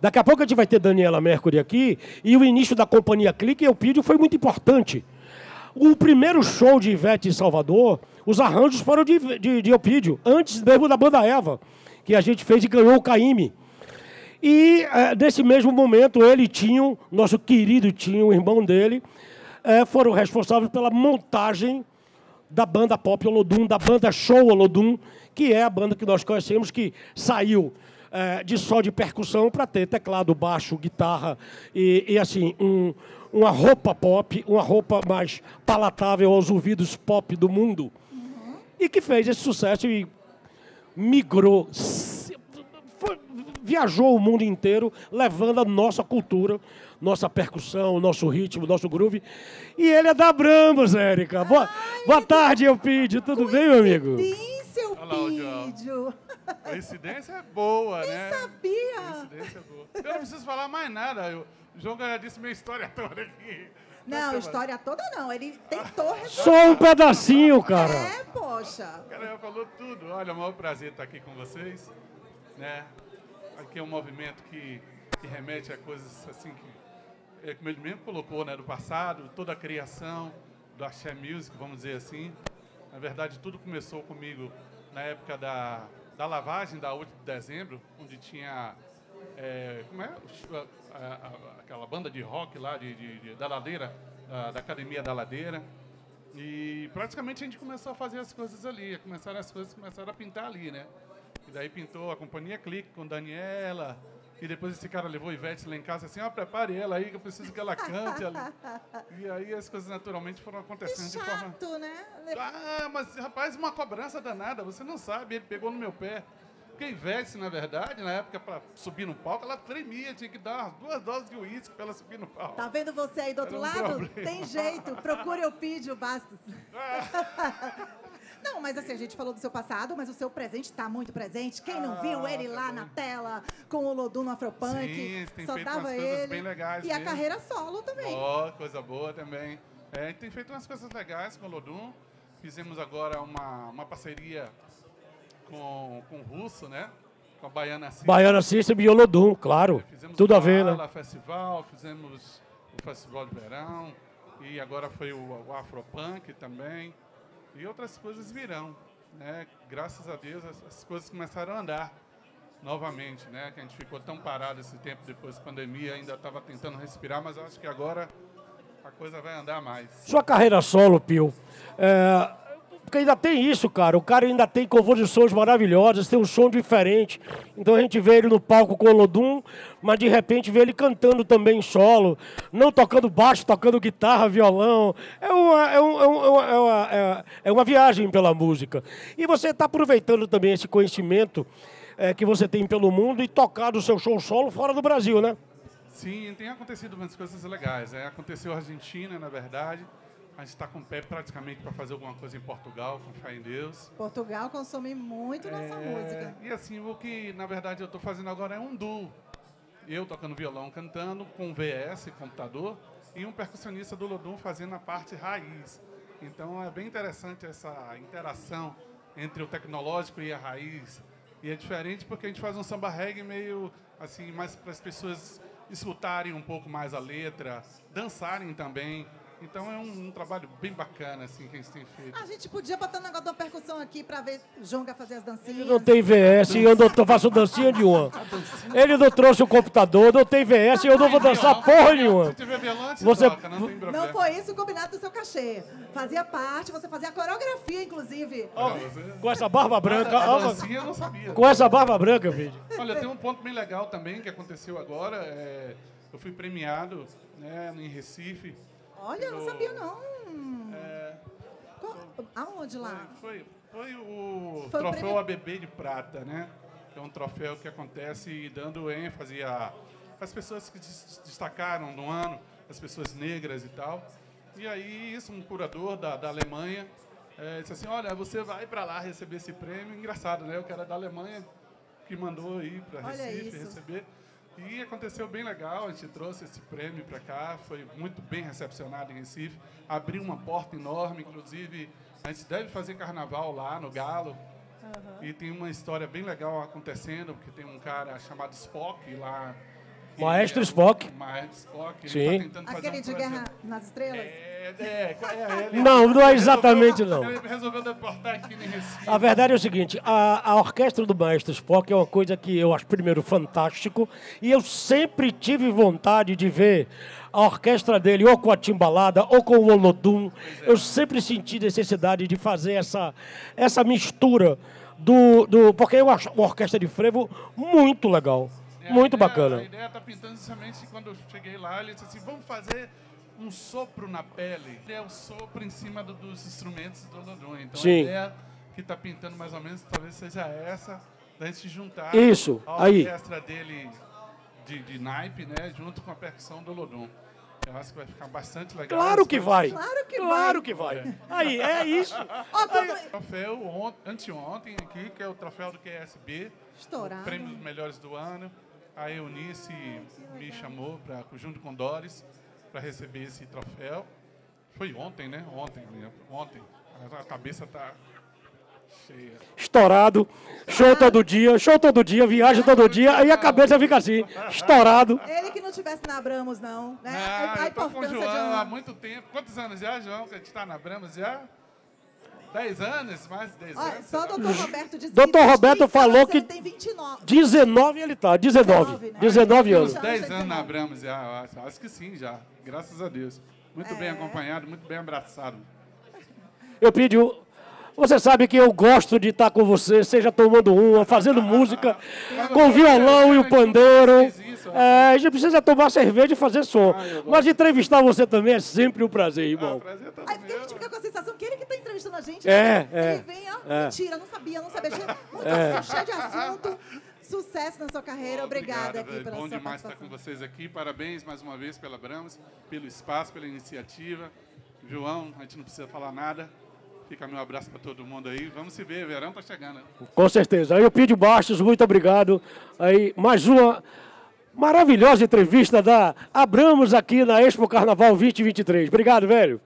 Daqui a pouco a gente vai ter Daniela Mercury aqui, e o início da Companhia Clique e Elpídio foi muito importante. O primeiro show de Ivete em Salvador, os arranjos foram de Elpídio, antes mesmo da banda Eva, que a gente fez e ganhou o Caymmi. E nesse mesmo momento, ele e Tinho, nosso querido Tinho, o irmão dele, foram responsáveis pela montagem da banda pop Olodum, da banda show Olodum, que é a banda que nós conhecemos, que saiu de só de percussão para ter teclado, baixo, guitarra e assim, uma roupa pop, uma roupa mais palatável aos ouvidos pop do mundo. Uhum. E que fez esse sucesso e migrou, viajou o mundo inteiro, levando a nossa cultura, nossa percussão, nosso ritmo, nosso groove. E ele é da Abramus, Érica. Boa tarde, Elpídio. Tudo bem, meu amigo? Elpídio. Coincidência é boa, né? Eu sabia. Coincidência é boa. Eu não preciso falar mais nada. O Junga já disse minha história toda aqui. Não, história toda não. Ele tentou resolver. Só um pedacinho, cara. É, poxa. O cara já falou tudo. Olha, o maior prazer estar aqui com vocês. Né? Aqui é um movimento que remete a coisas assim que, como ele mesmo colocou, né, do passado, toda a criação do Axé Music, vamos dizer assim. Na verdade, tudo começou comigo na época da lavagem da 8 de dezembro, onde tinha aquela banda de rock lá da Ladeira, da Academia da Ladeira. E praticamente a gente começou a fazer as coisas ali, começaram a pintar ali, né? E daí pintou a Companhia Clique com Daniela, e depois esse cara levou a Ivete lá em casa assim, ó, prepare ela aí, que eu preciso que ela cante ali. E aí as coisas naturalmente foram acontecendo chato, de forma... chato, né? Ah, mas rapaz, uma cobrança danada, você não sabe, ele pegou no meu pé. Porque a Ivete, na verdade, na época, para subir no palco, ela tremia, tinha que dar 2 doses de uísque para ela subir no palco. Tá vendo você aí do outro lado? Problema. Tem jeito, procure Elpídio Bastos. Não, mas assim, a gente falou do seu passado, mas o seu presente está muito presente. Quem não viu ele lá na tela, com o Olodum no Afropunk, sim, tem só feito dava umas coisas bem legais e mesmo. A carreira solo também. Oh, coisa boa também. É, tem feito umas coisas legais com o Olodum. Fizemos agora uma parceria com o Russo, né? Com a Baiana Assista. Baiana Assista e Olodum, claro. Fizemos tudo a ver, né? Festival, fizemos o Festival de Verão e agora foi o Afropunk também. E outras coisas virão, né? Graças a Deus as coisas começaram a andar novamente, né? Que a gente ficou tão parado esse tempo depois da pandemia, ainda estava tentando respirar, mas acho que agora a coisa vai andar mais. Sua carreira solo, Pio, porque ainda tem isso, cara. O cara ainda tem composições maravilhosas, tem um som diferente. Então a gente vê ele no palco com o Olodum, mas de repente vê ele cantando também solo, não tocando baixo, tocando guitarra, violão. É uma viagem pela música. E você está aproveitando também esse conhecimento que você tem pelo mundo e tocado o seu show solo fora do Brasil, né? Sim, tem acontecido umas coisas legais. Aconteceu a Argentina, na verdade. A gente está com o pé praticamente para fazer alguma coisa em Portugal, com fé em Deus. Portugal consome muito nossa música. E assim, o que na verdade eu estou fazendo agora é um duo. Eu tocando violão, cantando, com VS, computador, e um percussionista do Olodum fazendo a parte raiz. Então é bem interessante essa interação entre o tecnológico e a raiz. E é diferente porque a gente faz um samba reggae meio assim, mais para as pessoas escutarem um pouco mais a letra, dançarem também. Então é um trabalho bem bacana assim, que a gente tem feito. A gente podia botar um negócio de uma percussão aqui para ver o Junga fazer as dancinhas. Ele não tem VS, eu faço dancinha nenhuma. Ele não trouxe o computador, não tem VS, eu não vou dançar porra nenhuma. Se tiver violão, você toca, não tem problema. Não foi isso o combinado do seu cachê. Fazia parte, você fazia a coreografia, inclusive. Com essa barba branca. A dancinha eu não sabia. Com essa barba branca, vídeo. Olha, tem um ponto bem legal também que aconteceu agora. Eu fui premiado, né, em Recife. Olha, eu não sabia, não. Aonde lá? Foi o troféu ABB de prata, né? É um troféu que acontece dando ênfase às pessoas que se destacaram no ano, as pessoas negras e tal. E aí, isso, um curador da Alemanha disse assim, olha, você vai para lá receber esse prêmio. Engraçado, né? O cara da Alemanha que mandou ir para Recife receber... E aconteceu bem legal, a gente trouxe esse prêmio para cá, foi muito bem recepcionado em Recife, abriu uma porta enorme, inclusive a gente deve fazer carnaval lá no Galo, e tem uma história bem legal acontecendo, porque tem um cara chamado Spock lá Maestro Spock. Maestro Spock. Sim. Tá aquele de Guerra nas Estrelas? Não, não é exatamente não. Ele resolveu deportar aqui no Recife. A verdade é o seguinte, a orquestra do Maestro Spock é uma coisa que eu acho, primeiro, fantástico. E eu sempre tive vontade de ver a orquestra dele, ou com a Timbalada, ou com o Olodum. Eu sempre senti necessidade de fazer essa mistura. Porque eu acho uma orquestra de frevo muito legal. Muito bacana. A ideia está pintando justamente quando eu cheguei lá, ele disse assim, vamos fazer um sopro na pele. É o sopro em cima dos instrumentos do Olodum. Então, sim, a ideia que está pintando mais ou menos, talvez seja essa, da gente juntar isso, a orquestra dele de naipe, né, junto com a percussão do Olodum. Eu acho que vai ficar bastante legal. Claro que vai. Claro que vai. Aí, é isso. O troféu anteontem aqui, que é o troféu do QSB. Estourado. Prêmio dos melhores do ano. A Eunice me chamou, junto com Doris, para receber esse troféu. Foi ontem, né? Ontem. A cabeça está cheia. Estourado. Show todo dia, viagem todo dia, aí a cabeça fica assim, estourado. Ele que não estivesse na Abramus, não. Né? Eu estou com o João há muito tempo. Quantos anos já, João, que a gente está na Abramus já? 10 anos? Mais de 10 anos. Só o doutor Roberto disse que... Doutor Roberto falou que... Ele tem 29. 19 ele está, 19. 19 anos. 10 anos na Abramus já, eu acho. Acho que sim, já. Graças a Deus. Muito bem acompanhado, muito bem abraçado. Eu pedi... Você sabe que eu gosto de estar com você, seja tomando uma, fazendo música, com o violão e o pandeiro. A gente precisa tomar cerveja e fazer som. Mas entrevistar você também é sempre um prazer, irmão. Aí porque a gente fica com a sensação que ele que está entrevistando a gente. Ele vem, ó, mentira, não sabia. Cheio de assunto. Sucesso na sua carreira. Obrigada aqui pela sua participação. Bom demais estar com vocês aqui. Parabéns mais uma vez pela Abramus, pelo espaço, pela iniciativa. João, a gente não precisa falar nada. Fica meu abraço para todo mundo aí. Vamos se ver, verão tá chegando. Com certeza. Aí o Elpídio Bastos, muito obrigado. Aí mais uma maravilhosa entrevista da Abramus aqui na Expo Carnaval 2023. Obrigado, velho.